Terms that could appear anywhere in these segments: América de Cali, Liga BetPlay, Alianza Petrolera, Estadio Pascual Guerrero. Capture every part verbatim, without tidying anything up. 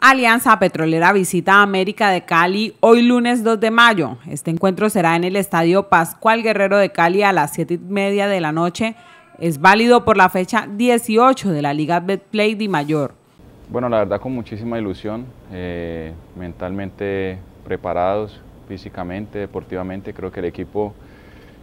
Alianza Petrolera visita a América de Cali hoy lunes dos de mayo. Este encuentro será en el Estadio Pascual Guerrero de Cali a las siete y media de la noche. Es válido por la fecha dieciocho de la Liga BetPlay de Mayor. Bueno, la verdad con muchísima ilusión, eh, mentalmente preparados, físicamente, deportivamente. Creo que el equipo,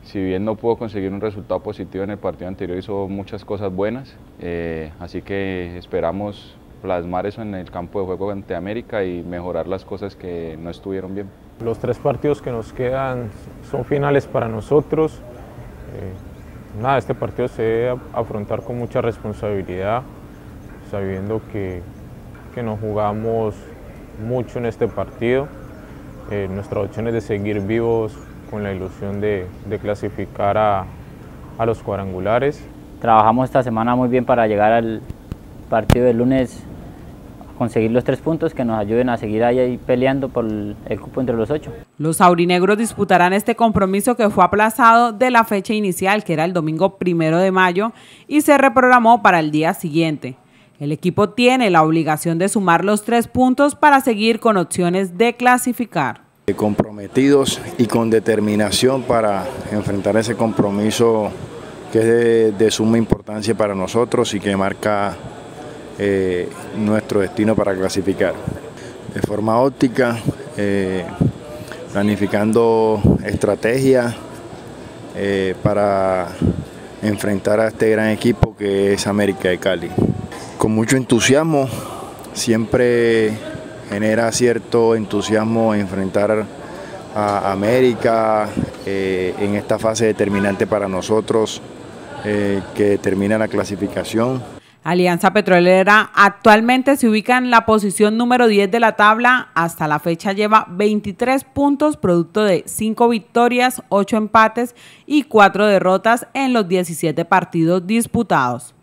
si bien no pudo conseguir un resultado positivo en el partido anterior, hizo muchas cosas buenas, eh, así que esperamos plasmar eso en el campo de juego ante América y mejorar las cosas que no estuvieron bien. Los tres partidos que nos quedan son finales para nosotros. Eh, nada, este partido se debe afrontar con mucha responsabilidad, sabiendo que, que nos jugamos mucho en este partido. Eh, nuestras opciones de seguir vivos con la ilusión de, de clasificar a, a los cuadrangulares. Trabajamos esta semana muy bien para llegar al partido del lunes, conseguir los tres puntos que nos ayuden a seguir ahí peleando por el cupo entre los ocho. Los aurinegros disputarán este compromiso que fue aplazado de la fecha inicial, que era el domingo primero de mayo, y se reprogramó para el día siguiente. El equipo tiene la obligación de sumar los tres puntos para seguir con opciones de clasificar. Comprometidos y con determinación para enfrentar ese compromiso que es de, de suma importancia para nosotros y que marca Eh, nuestro destino para clasificar. De forma óptica, eh, planificando estrategias eh, para enfrentar a este gran equipo que es América de Cali. Con mucho entusiasmo, siempre genera cierto entusiasmo enfrentar a América eh, en esta fase determinante para nosotros eh, que determina la clasificación. Alianza Petrolera actualmente se ubica en la posición número diez de la tabla. Hasta la fecha lleva veintitrés puntos, producto de cinco victorias, ocho empates y cuatro derrotas en los diecisiete partidos disputados.